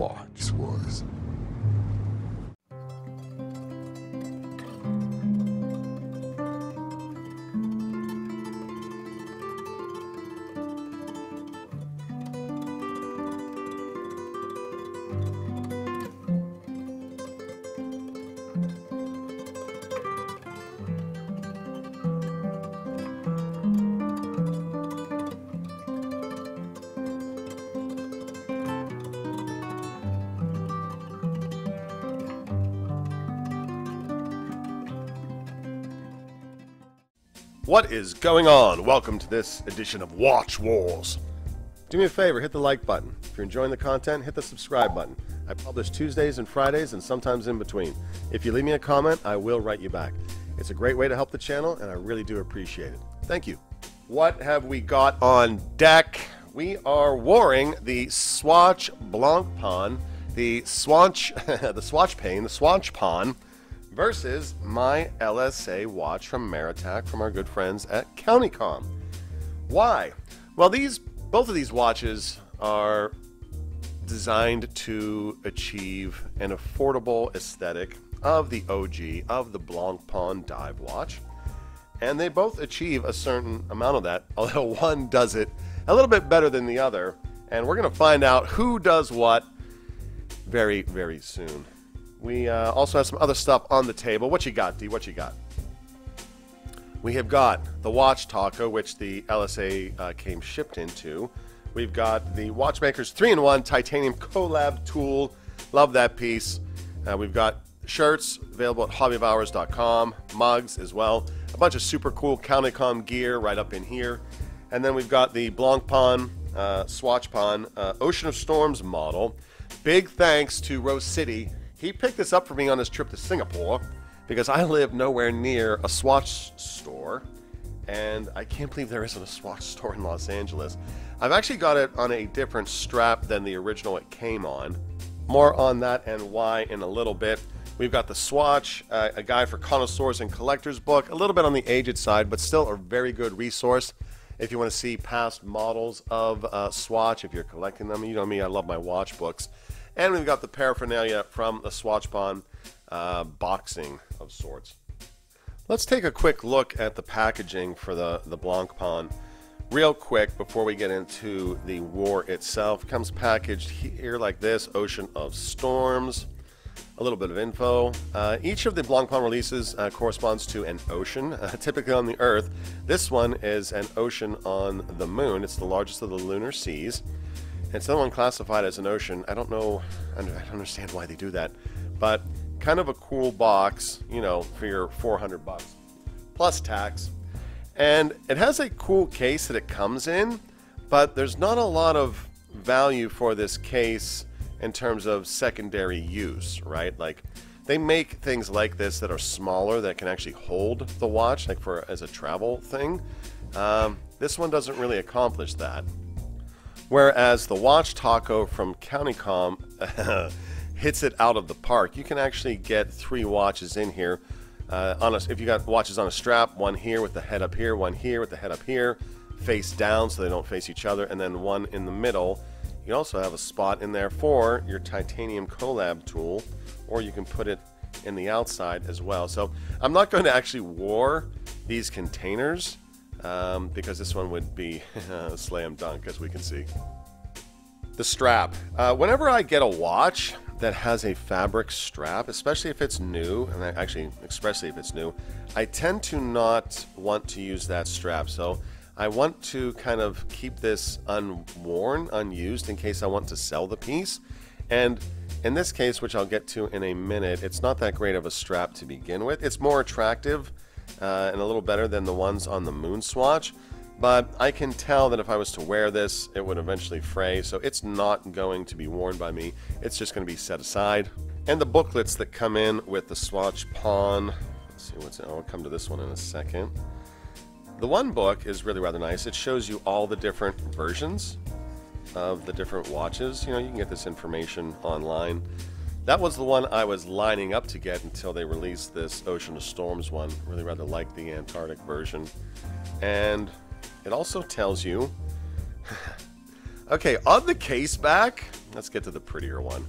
watch was. What is going on? Welcome to this edition of Watch Wars. Do me a favor, hit the like button. If you're enjoying the content, hit the subscribe button. I publish Tuesdays and Fridays and sometimes in between. If you leave me a comment, I will write you back. It's a great way to help the channel and I really do appreciate it. Thank you. What have we got on deck? We are warring the Swatch Blancpain, the Swatch Blancpain versus my LSA watch from Maratac from our good friends at CountyComm. Why? Well, both of these watches are designed to achieve an affordable aesthetic of the OG, of the Blancpain dive watch, and they both achieve a certain amount of that, although one does it a little bit better than the other, and we're going to find out who does what very, very soon. We also have some other stuff on the table. What you got, D? What you got? We have got the watch taco, which the LSA came shipped into. We've got the Watchmakers 3-in-1 Titanium collab tool. Love that piece. We've got shirts available at hobbyofhours.com, mugs as well. A bunch of super cool CountyComm gear right up in here. And then we've got the Blancpain, Swatchpain, Ocean of Storms model. Big thanks to Rose City. He picked this up for me on his trip to Singapore because I live nowhere near a Swatch store, and I can't believe there isn't a Swatch store in Los Angeles. I've actually got it on a different strap than the original it came on. More on that and why in a little bit. We've got the Swatch, a guide for connoisseurs and collectors book, a little bit on the aged side, but still a very good resource if you want to see past models of Swatch, if you're collecting them. You know me, I love my watch books. And we've got the paraphernalia from the Swatchpain boxing of sorts. Let's take a quick look at the packaging for the Blancpain real quick before we get into the war itself. It comes packaged here like this, Ocean of Storms. A little bit of info. Each of the Blancpain releases corresponds to an ocean, typically on the Earth. This one is an ocean on the Moon. It's the largest of the lunar seas. It's another one classified as an ocean. I don't know, I don't understand why they do that, but kind of a cool box, you know, for your $400 plus tax. And it has a cool case that it comes in, but there's not a lot of value for this case in terms of secondary use, right? Like they make things like this that are smaller that can actually hold the watch, like for as a travel thing. This one doesn't really accomplish that. Whereas the watch taco from CountyComm hits it out of the park. You can actually get three watches in here. If you got watches on a strap, one here with the head up here, one here with the head up here, face down so they don't face each other, and then one in the middle. You also have a spot in there for your titanium collab tool, or you can put it in the outside as well. So I'm not going to actually war these containers. Because this one would be slam dunk, as we can see. The strap. Whenever I get a watch that has a fabric strap, especially if it's new, and especially if it's new, I tend to not want to use that strap. So I want to kind of keep this unworn, unused, in case I want to sell the piece. And in this case, which I'll get to in a minute, it's not that great of a strap to begin with. It's more attractive. And a little better than the ones on the Moon Swatch, but I can tell that if I was to wear this, it would eventually fray, so it's not going to be worn by me. It's just going to be set aside. And the booklets that come in with the Swatchpain, let's see what's in. I'll come to this one in a second. The one book is really rather nice. It shows you all the different versions of the different watches. You know, you can get this information online. That was the one I was lining up to get until they released this Ocean of Storms one. Really rather like the Antarctic version. And it also tells you, okay, on the case back, Let's get to the prettier one.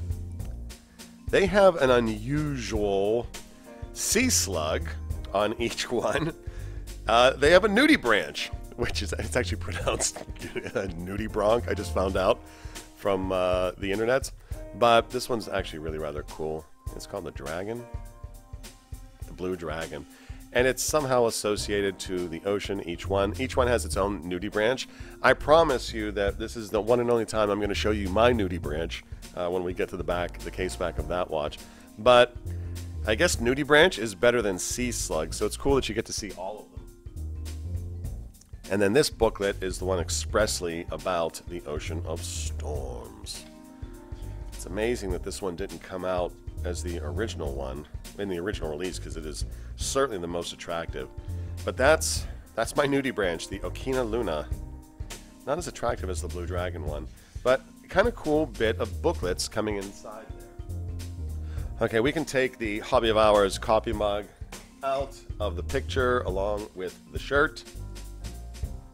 They have an unusual sea slug on each one. They have a nudibranch, which is, it's actually pronounced nudibranch, I just found out from the internets. But this one's actually really rather cool. It's called the dragon, the blue dragon. And it's somehow associated to the ocean, each one. Each one has its own nudibranch. I promise you that this is the one and only time I'm going to show you my nudibranch when we get to the back, the case back of that watch. But I guess nudibranch is better than sea slug, so it's cool that you get to see all of them. And then this booklet is the one expressly about the Ocean of Storms. It's amazing that this one didn't come out as the original one in the original release, because it is certainly the most attractive. But that's my nudibranch, the Okina Luna. Not as attractive as the Blue Dragon one, but kind of cool bit of booklets coming inside there. Okay, we can take the Hobby of Hours coffee mug out of the picture along with the shirt.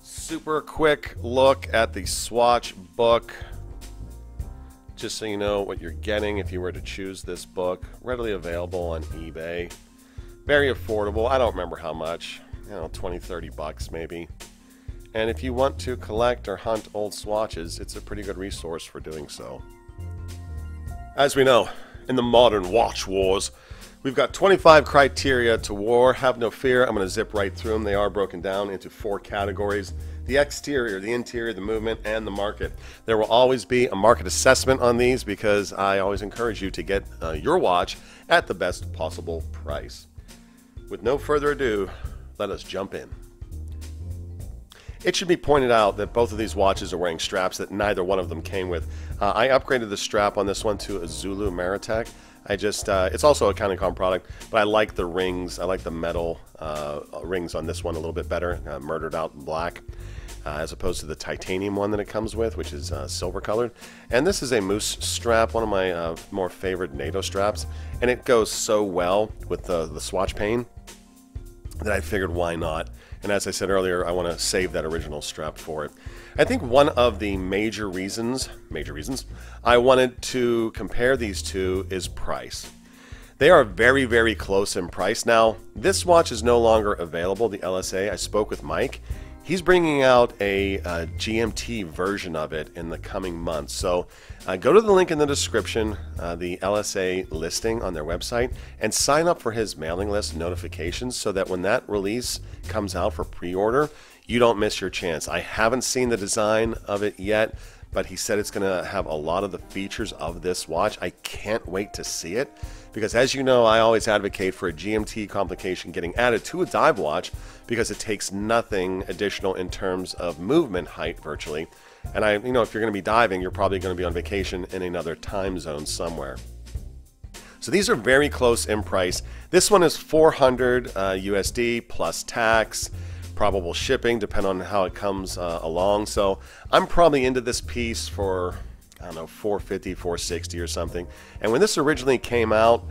Super quick look at the Swatch book, just so you know what you're getting if you were to choose this book. Readily available on eBay. Very affordable. I don't remember how much. You know, 20, 30 bucks maybe. And if you want to collect or hunt old swatches, it's a pretty good resource for doing so. As we know, in the modern watch wars, we've got 25 criteria to war. Have no fear, I'm going to zip right through them. They are broken down into 4 categories: the exterior, the interior, the movement, and the market. There will always be a market assessment on these because I always encourage you to get your watch at the best possible price. With no further ado, let us jump in. It should be pointed out that both of these watches are wearing straps that neither one of them came with. I upgraded the strap on this one to a Zulu Maritech. I just, it's also a CountyComm product, but I like the rings. I like the metal rings on this one a little bit better, murdered out in black, as opposed to the titanium one that it comes with, which is silver colored. And this is a moose strap, one of my more favorite NATO straps, and it goes so well with the Swatch Blancpain that I figured, why not? And as I said earlier, I want to save that original strap for it. I think one of the major reasons I wanted to compare these two is price. They are very, very close in price. Now, this watch is no longer available, the LSA. I spoke with Mike. He's bringing out a GMT version of it in the coming months. So go to the link in the description, the LSA listing on their website, and sign up for his mailing list notifications so that when that release comes out for pre-order, you don't miss your chance. I haven't seen the design of it yet, but he said it's gonna have a lot of the features of this watch. I can't wait to see it, because as you know, I always advocate for a GMT complication getting added to a dive watch because it takes nothing additional in terms of movement height virtually. And I, you know, if you're going to be diving, you're probably going to be on vacation in another time zone somewhere. So these are very close in price. This one is $400 USD plus tax, probable shipping, depending on how it comes along. So I'm probably into this piece for, I don't know, 450, 460 or something. And when this originally came out,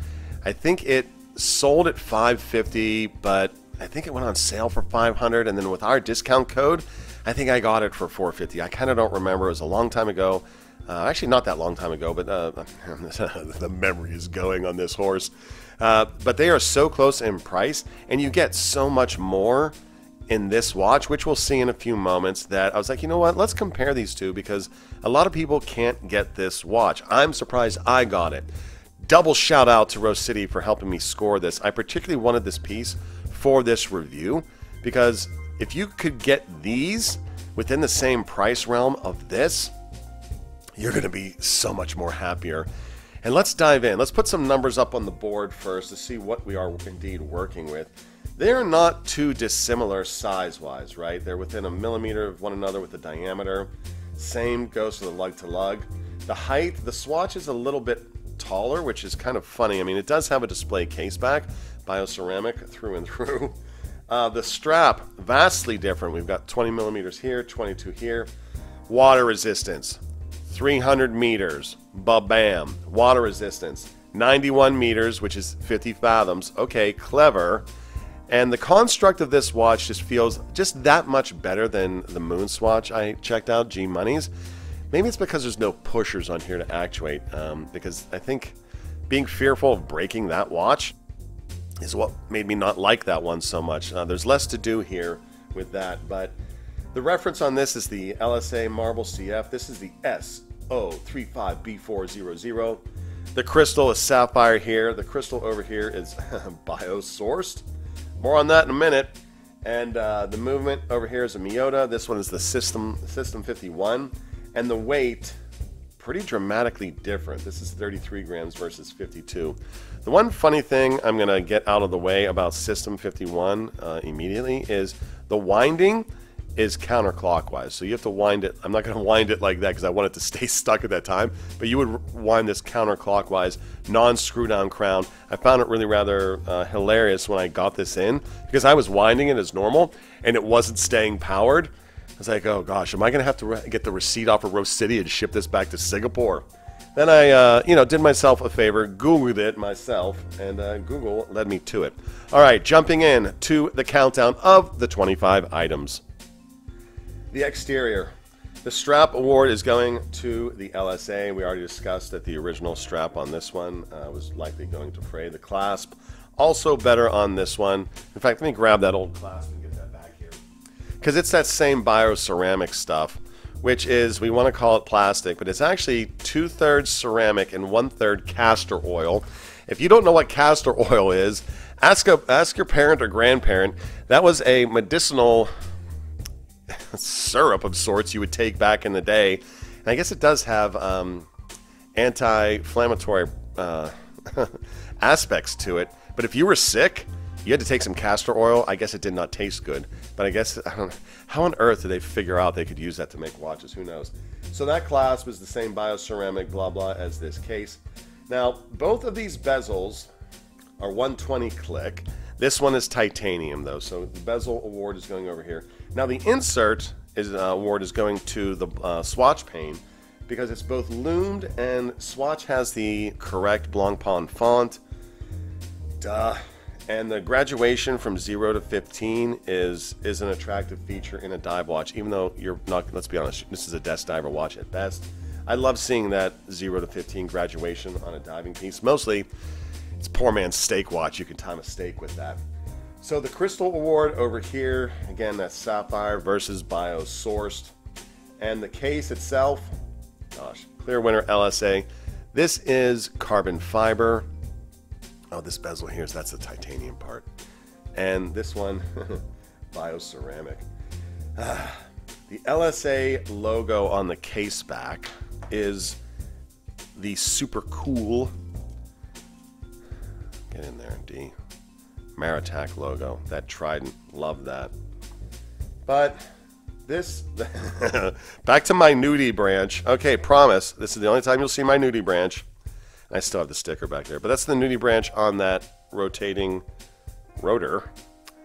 I think it sold at 550, but I think it went on sale for 500. And then with our discount code, I think I got it for 450. I kind of don't remember. It was a long time ago. Actually, not that long time ago, but the memory is going on this horse. But they are so close in price, and you get so much more in this watch, which we'll see in a few moments, that I was like, you know what, let's compare these two because a lot of people can't get this watch. I'm surprised I got it. Double shout out to Rose City for helping me score this. I particularly wanted this piece for this review because if you could get these within the same price realm of this, you're gonna be so much more happier. And let's dive in. Let's put some numbers up on the board first to see what we are indeed working with. They're not too dissimilar size-wise, right? They're within a millimeter of one another with the diameter. Same goes for the lug-to-lug. The height, the Swatch is a little bit taller, which is kind of funny. I mean, it does have a display case back, bioceramic through and through. The strap, vastly different. We've got 20 millimeters here, 22 here. Water resistance, 300 meters, ba-bam. Water resistance, 91 meters, which is 50 fathoms. Okay, clever. And the construct of this watch just feels just that much better than the Moon Swatch I checked out, G Money's. Maybe it's because there's no pushers on here to actuate, because I think being fearful of breaking that watch is what made me not like that one so much. There's less to do here with that, but the reference on this is the LSA Marvel CF. This is the SO35B400. The crystal is sapphire here. The crystal over here is biosourced. More on that in a minute. And the movement over here is a Miyota. This one is the System 51. And the weight, pretty dramatically different. This is 33 grams versus 52. The one funny thing I'm gonna get out of the way about System 51 immediately is the winding is counterclockwise. So you have to wind it. I'm not gonna wind it like that because I want it to stay stuck at that time, but you would wind this counterclockwise, non-screw down crown. I found it really rather hilarious when I got this in because I was winding it as normal and it wasn't staying powered. I was like, oh gosh, am I gonna have to get the receipt off of Rose City and ship this back to Singapore? Then I, did myself a favor, Googled it myself, and Google led me to it. All right, jumping in to the countdown of the 25 items. The exterior. The strap award is going to the LSA. We already discussed that the original strap on this one was likely going to fray. The clasp, also better on this one. In fact, let me grab that old clasp and get that back here. Because it's that same bio-ceramic stuff, which is, we want to call it plastic, but it's actually 2/3 ceramic and 1/3 castor oil. If you don't know what castor oil is, ask your parent or grandparent. That was a medicinal syrup of sorts you would take back in the day, and I guess it does have anti-inflammatory aspects to it, but if you were sick you had to take some castor oil. I guess it did not taste good, but I guess I don't know how on earth did they figure out they could use that to make watches. Who knows? So that clasp was the same bioceramic blah blah as this case. Now both of these bezels are 120 click. This one is titanium though, so the bezel award is going over here. Now the insert is, award is going to the Swatch Blancpain because it's both loomed and Swatch has the correct Blancpain font. Duh. And the graduation from 0 to 15 is an attractive feature in a dive watch, even though you're not, let's be honest, this is a desk diver watch at best. I love seeing that 0 to 15 graduation on a diving piece. Mostly it's poor man's steak watch. You can time a steak with that. So the crystal award over here, again, that's sapphire versus bio-sourced. And the case itself, gosh, clear winner LSA. This is carbon fiber. Oh, this bezel here, so that's the titanium part. And this one, bio-ceramic. The LSA logo on the case back is the super cool, get in there, D, Maratac logo, that trident, love that. But this, back to my nudibranch. Okay, promise, this is the only time you'll see my nudibranch. I still have the sticker back there, but that's the nudibranch on that rotating rotor,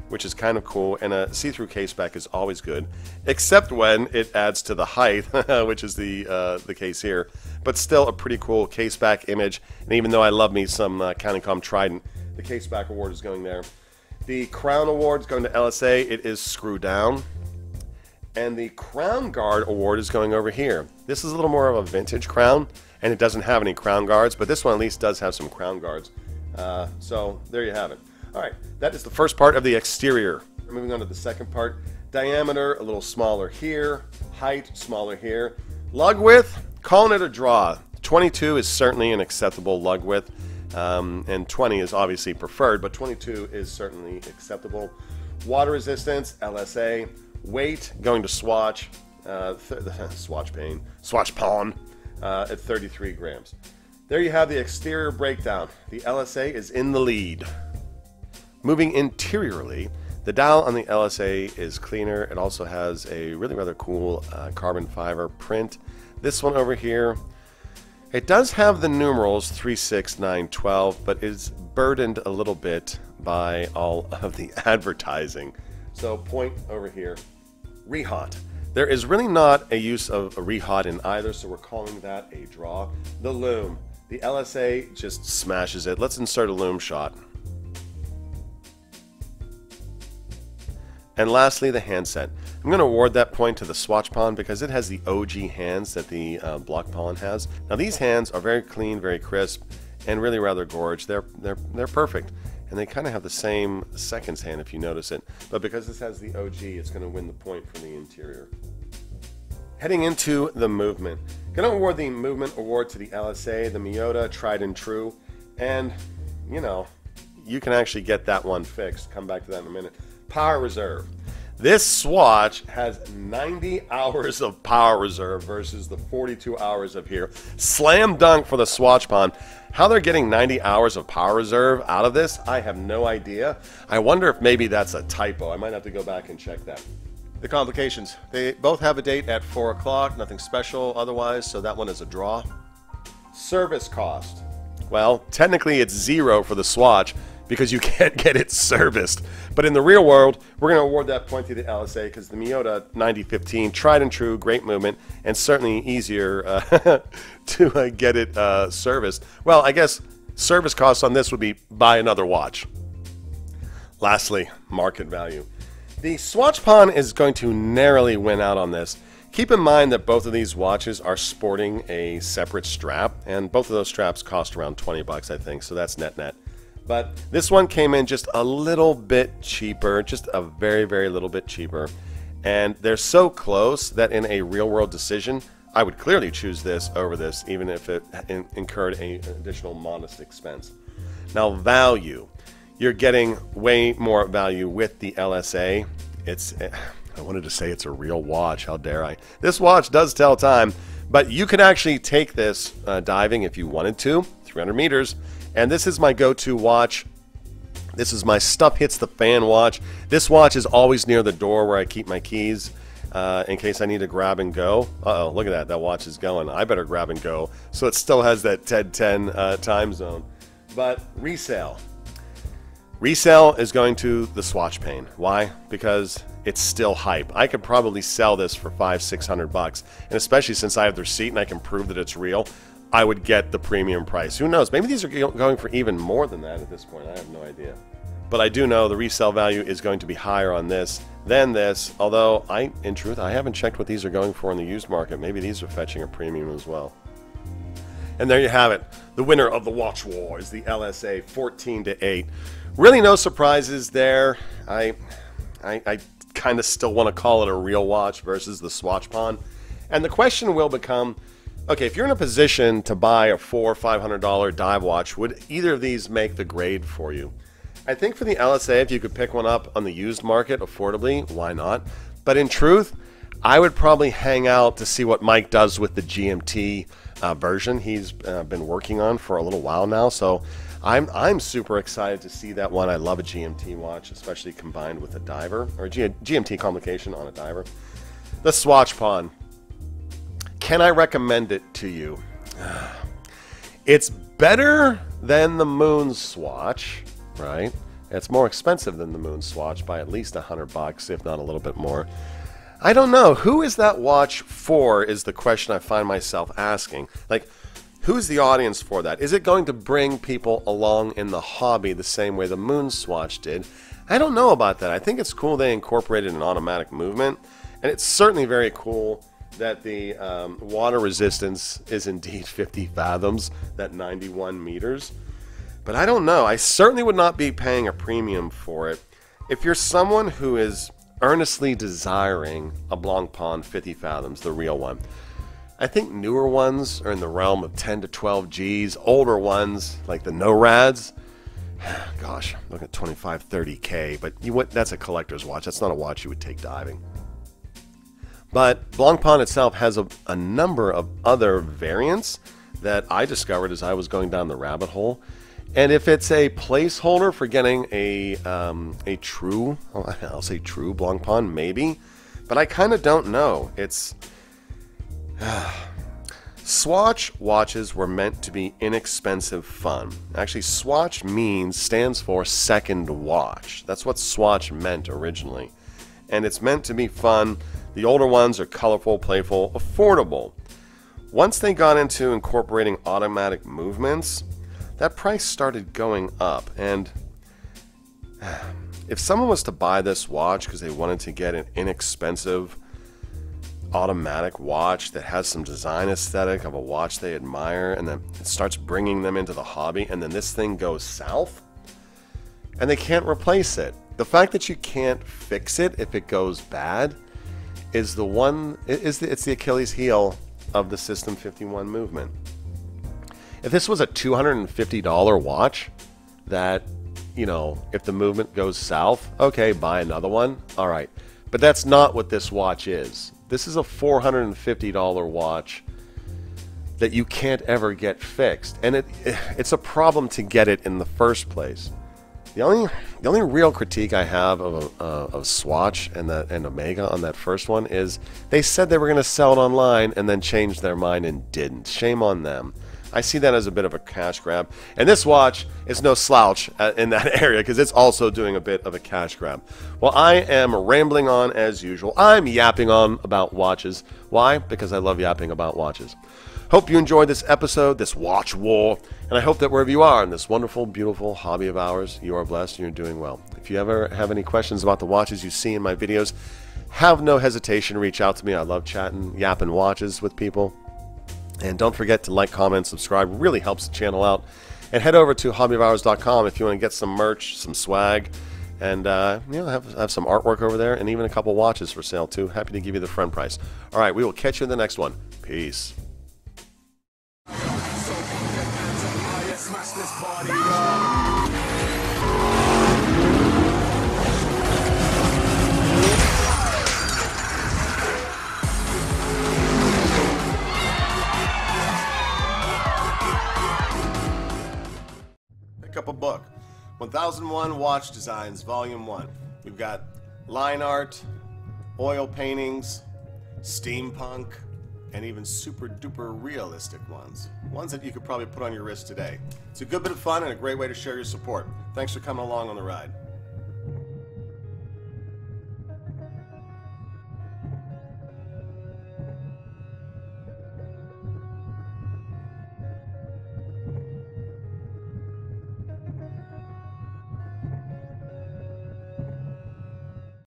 which is kind of cool, and a see-through case back is always good, except when it adds to the height, which is the case here, but still a pretty cool case back image. And even though I love me some CountyComm trident, the case back award is going there. The crown award is going to LSA. It is screw down. And the crown guard award is going over here. This is a little more of a vintage crown, and it doesn't have any crown guards, but this one at least does have some crown guards. So there you have it. All right, that is the first part of the exterior. We're moving on to the second part. Diameter, a little smaller here. Height, smaller here. Lug width, calling it a draw. 22 is certainly an acceptable lug width, and 20 is obviously preferred, but 22 is certainly acceptable. Water resistance, LSA. Weight, going to Swatch, Swatch Blancpain at 33 grams. There you have the exterior breakdown. The LSA is in the lead. Moving interiorly, the dial on the LSA is cleaner. It also has a really rather cool carbon fiber print. This one over here, it does have the numerals 3, 6, 9, 12, but is burdened a little bit by all of the advertising. So point over here, rehot. There is really not a use of a rehot in either, so we're calling that a draw. The loom, the LSA just smashes it. Let's insert a loom shot. And lastly, the handset. I'm going to award that point to the Swatch Pawn because it has the OG hands that the Block Pawn has. Now these hands are very clean, very crisp, and really rather gorgeous. They're perfect, and they kind of have the same seconds hand if you notice it. But because this has the OG, it's going to win the point for the interior. Heading into the movement. Going to award the movement award to the LSA, the Miyota, tried and true. And, you know, you can actually get that one fixed. Come back to that in a minute. Power reserve. This Swatch has 90 hours of power reserve versus the 42 hours of here. Slam dunk for the Swatch Pawn. How they're getting 90 hours of power reserve out of this, I have no idea. I wonder if maybe that's a typo. I might have to go back and check that. The complications. They both have a date at 4 o'clock. Nothing special otherwise, so that one is a draw. Service cost. Well, technically it's zero for the Swatch, because you can't get it serviced. But in the real world, we're going to award that point to the LSA because the Miyota 9015, tried and true, great movement, and certainly easier to get it serviced. Well, I guess service costs on this would be buy another watch. Lastly, market value. The Swatch Pawn is going to narrowly win out on this. Keep in mind that both of these watches are sporting a separate strap, and both of those straps cost around 20 bucks, I think, so that's net-net. But this one came in just a little bit cheaper, just a very, very little bit cheaper. And they're so close that in a real-world decision, I would clearly choose this over this, even if it incurred an additional modest expense. Now, value. You're getting way more value with the LSA. It's, I wanted to say it's a real watch. How dare I? This watch does tell time, but you could actually take this diving if you wanted to, 300 meters. And this is my go-to watch. This is my stuff hits the fan watch. This watch is always near the door where I keep my keys in case I need to grab and go. Uh-oh, look at that. That watch is going. I better grab and go. So it still has that 10-10 time zone. But resale. Resale is going to the Swatch Pain. Why? Because it's still hype. I could probably sell this for $500-600 bucks. And especially since I have the receipt and I can prove that it's real, I would get the premium price. Who knows? Maybe these are going for even more than that at this point. I have no idea. But I do know the resale value is going to be higher on this than this, although in truth, I haven't checked what these are going for in the used market. Maybe these are fetching a premium as well. And there you have it. The winner of the watch war is the LSA 14-8. Really no surprises there. I kind of still want to call it a real watch versus the Swatch Pawn. And the question will become, okay, if you're in a position to buy a $400 or $500 dive watch, would either of these make the grade for you? I think for the LSA, if you could pick one up on the used market affordably, why not? But in truth, I would probably hang out to see what Mike does with the GMT version he's been working on for a little while now. So I'm super excited to see that one. I love a GMT watch, especially combined with a diver, or a GMT complication on a diver. The Swatch Pawn. Can I recommend it to you? It's better than the Moon Swatch, right? It's more expensive than the Moon Swatch by at least $100 bucks, if not a little bit more. I don't know. Who is that watch for is the question I find myself asking. Like, who's the audience for that? Is it going to bring people along in the hobby the same way the Moon Swatch did? I don't know about that. I think it's cool they incorporated an automatic movement, and it's certainly very cool that the water resistance is indeed 50 fathoms, that 91 meters. But I don't know. I certainly would not be paying a premium for it. If you're someone who is earnestly desiring a Blancpain 50 fathoms, the real one, I think newer ones are in the realm of 10 to 12 Gs. Older ones, like the NORADs, gosh, look at 25, 30K. But that's a collector's watch. That's not a watch you would take diving. But Blancpain itself has a number of other variants that I discovered as I was going down the rabbit hole. And if it's a placeholder for getting a true, I'll say true Blancpain, maybe. But I kind of don't know. It's... Swatch watches were meant to be inexpensive fun. Actually, Swatch stands for second watch. That's what Swatch meant originally. And it's meant to be fun. The older ones are colorful, playful, affordable. Once they got into incorporating automatic movements, that price started going up, and If someone was to buy this watch because they wanted to get an inexpensive automatic watch that has some design aesthetic of a watch they admire, and then it starts bringing them into the hobby, and then this thing goes south and they can't replace it, the fact that you can't fix it if it goes bad is the one, it's the Achilles heel of the System 51 movement. If this was a $250 watch that, you know, if the movement goes south, okay, buy another one, all right, but that's not what this watch is. This is a $450 watch that you can't ever get fixed, and it's a problem to get it in the first place. The only real critique I have of Swatch and Omega on that first one is they said they were going to sell it online and then changed their mind and didn't. Shame on them. I see that as a bit of a cash grab, and this watch is no slouch in that area because it's also doing a bit of a cash grab. Well, I am rambling on as usual. I'm yapping on about watches. Why? Because I love yapping about watches. Hope you enjoyed this episode, this watch war, and I hope that wherever you are in this wonderful, beautiful hobby of ours, you are blessed and you're doing well. If you ever have any questions about the watches you see in my videos, have no hesitation, reach out to me. I love chatting, yapping watches with people. And don't forget to like, comment, subscribe. It really helps the channel out. And head over to hobbyofhours.com if you want to get some merch, some swag, and you know, have some artwork over there, and even a couple watches for sale too. Happy to give you the friend price. All right, we will catch you in the next one. Peace. Up a book, 1001 Watch Designs, Volume 1. We've got line art, oil paintings, steampunk, and even super duper realistic ones. Ones that you could probably put on your wrist today. It's a good bit of fun and a great way to share your support. Thanks for coming along on the ride.